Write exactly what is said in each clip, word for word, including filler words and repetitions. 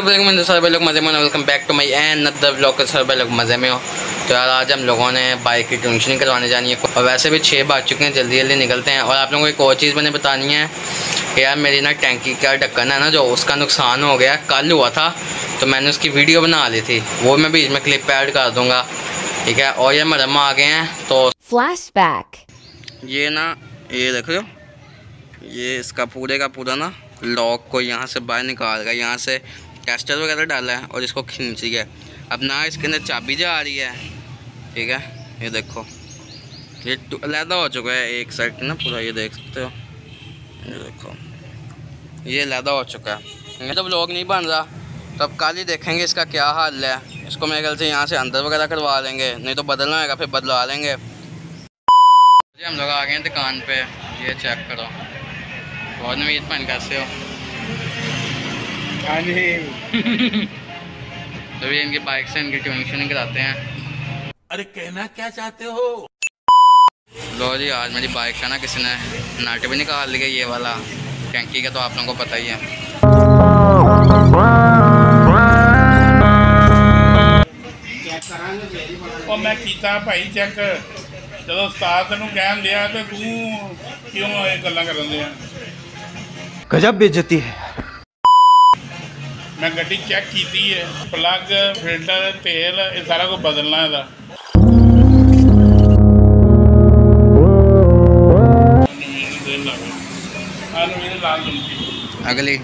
भाई लोग मजे में, welcome back to my another vlog. Sir भाई लोग मज़े में हो? तो यार आज हम लोगों ने बाइक की ट्यूनिंग करवाने जानी है और वैसे भी छः बज चुके हैं, जल्दी जल्दी निकलते हैं। और आप लोगों को एक और चीज़ मैंने बतानी है कि यार मेरी ना टैंकी का ढक्कन है ना, जो उसका नुकसान हो गया, कल हुआ था तो मैंने उसकी वीडियो बना ली थी, वो मैं बीच में क्लिप ऐड कर दूँगा, ठीक है। और ये मरम्मा आ गए हैं तो फ्लैश बैक, ये ना ये देख रहे हो, ये इसका पूरे का पूरा ना लॉक को यहाँ से बाहर निकाल गया, यहाँ से टेस्टर वगैरह डाला है और इसको खींच गया। अब ना इसके अंदर चाबी जा रही है, ठीक है। ये देखो ये लैदा हो चुका है एक साइड ना पूरा, ये देख सकते हो, ये देखो ये लैदा हो चुका है। ये तो ब्लॉग नहीं बन रहा, तो अब कल ही देखेंगे इसका क्या हाल है। इसको मेरे ख्याल से यहाँ से अंदर वगैरह करवा लेंगे, नहीं तो बदलना होगा, फिर बदलवा लेंगे। जी हम लोग आ गए हैं दुकान पर, ये चेक करो। बहुत नवीद पन कैसे हो? हाँ जी। तो ये इनकी बाइक से इनकी ट्यूनिंग श्यूनिंग कराते हैं। अरे कहना क्या चाहते हो? लो जी, आज मेरी बाइक का ना किसी ने नाटे भी निकाल लिया, ये वाला टैंकी का तो आप लोगों को पता ही है। और मैं कीता भाई चेक, जब उस्ताद ने कह लिया तो तू क्यों ये गल्ला कर रहे हैं? गजब बेइज्जती है। मैं गड्डी चेक की थी है, प्लग, फिल्टर, तेल, ये सारा कुछ बदलना है। अगली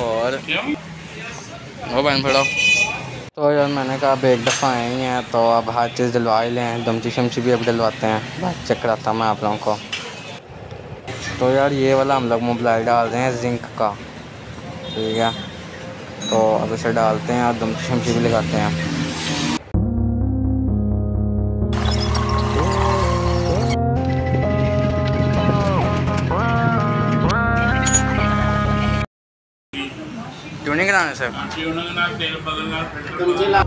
और वो बहन पड़ो। तो यार मैंने कहा अब एक दफ़ा आए ही हैं तो अब हर चीज़ डलवा ही लें, गमची शमची भी अब डलवाते हैं। बाइक चेक कराता हूँ मैं आप लोगों को। तो यार ये वाला हम लोग मोबाइल डाल रहे हैं जिंक का, ठीक है। तो अब इसे डालते हैं और गमची शमची भी लगाते हैं। ट्यूनिंग कराने से तेल बदलना।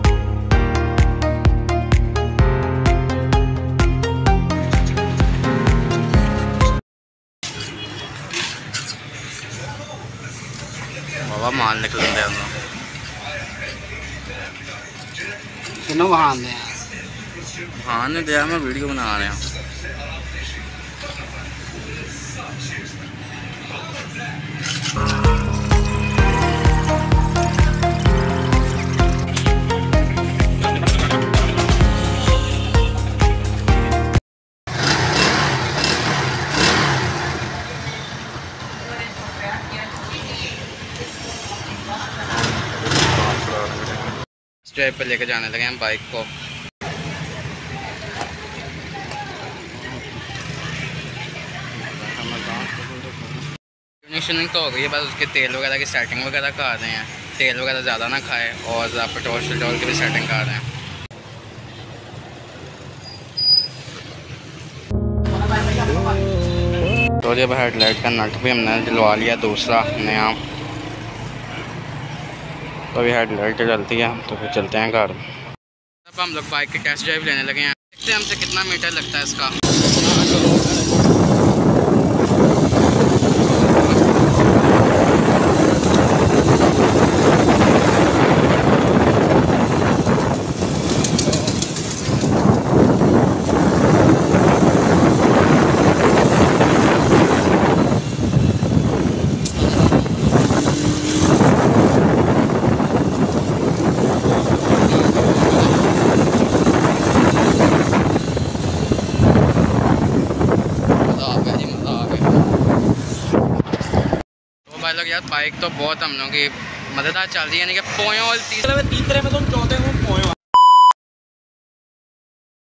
बाबा माल निकल कितना बहान दिया, बहान ने दिया। मैं वीडियो बना रहे हैं ड्राइव पर लेके जाने लगे हम बाइक को। ट्यूनिंग तो हो गई है, बस उसके तेल वगैरह की सेटिंग वगैरह कर रहे हैं, तेल वगैरह ज़्यादा ना खाए, और ज़्यादा पेट्रोल शेट्रोल की भी सेटिंग कर रहे हैं। तो जब हेडलाइट का नट भी हमने डलवा लिया दूसरा नया, तो अभी हेडलाइट चलती है तो फिर चलते हैं घर। अब हम लोग बाइक की टेस्ट ड्राइव लेने लगे हैं, देखते हैं हमसे कितना मीटर लगता है इसका। भाई लोग यार बाइक तो बहुत हम लोगों की मजेदार चल रही है, यानी कि पोयोल तीसरे में तीन तरह में तुम चौथे हो।